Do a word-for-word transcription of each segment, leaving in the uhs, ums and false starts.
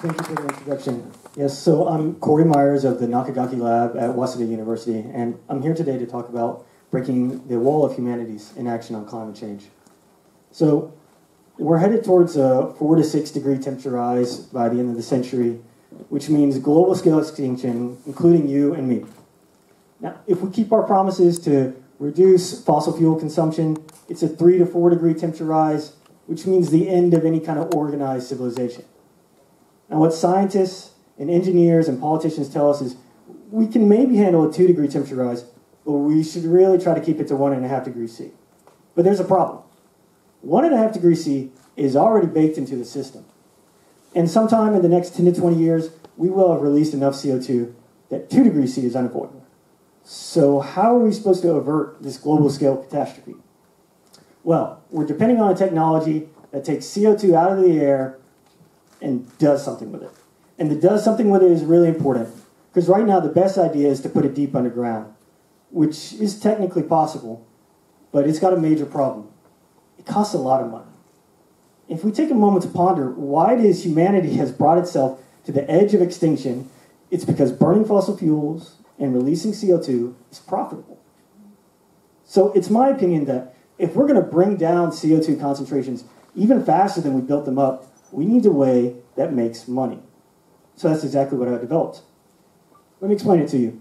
Thank you for the introduction. Yes, so I'm Corey Myers of the Nakagaki Lab at Waseda University, and I'm here today to talk about breaking the wall of humanities in action on climate change. So we're headed towards a four to six degree temperature rise by the end of the century, which means global scale extinction, including you and me. Now, if we keep our promises to reduce fossil fuel consumption, it's a three to four degree temperature rise, which means the end of any kind of organized civilization. Now, what scientists and engineers and politicians tell us is we can maybe handle a two degree temperature rise, but we should really try to keep it to one and a half degrees C. But there's a problem. One and a half degrees C is already baked into the system. And sometime in the next ten to twenty years, we will have released enough C O two that two degrees C is unavoidable. So how are we supposed to avert this global scale catastrophe? Well, we're depending on a technology that takes C O two out of the air and does something with it. And the does something with it is really important, because right now the best idea is to put it deep underground, which is technically possible, but it's got a major problem. It costs a lot of money. If we take a moment to ponder why it is humanity has brought itself to the edge of extinction, it's because burning fossil fuels and releasing C O two is profitable. So it's my opinion that if we're going to bring down C O two concentrations even faster than we built them up, we need a way that makes money. So that's exactly what I developed. Let me explain it to you.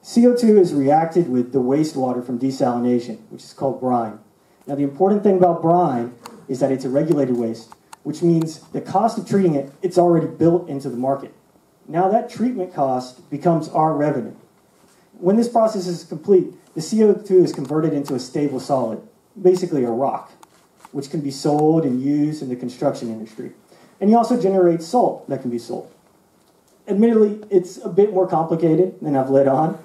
C O two is reacted with the wastewater from desalination, which is called brine. Now, the important thing about brine is that it's a regulated waste, which means the cost of treating it, it's already built into the market. Now that treatment cost becomes our revenue. When this process is complete, the C O two is converted into a stable solid, basically a rock, which can be sold and used in the construction industry. And you also generate salt that can be sold. Admittedly, it's a bit more complicated than I've led on,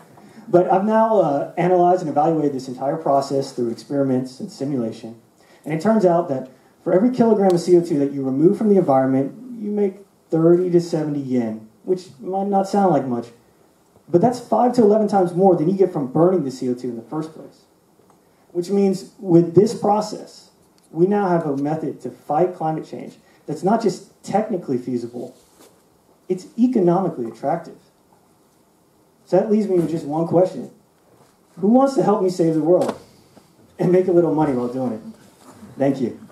but I've now uh, analyzed and evaluated this entire process through experiments and simulation. And it turns out that for every kilogram of C O two that you remove from the environment, you make thirty to seventy yen, which might not sound like much, but that's five to eleven times more than you get from burning the C O two in the first place. Which means with this process, we now have a method to fight climate change that's not just technically feasible, it's economically attractive. So that leaves me with just one question. Who wants to help me save the world and make a little money while doing it? Thank you.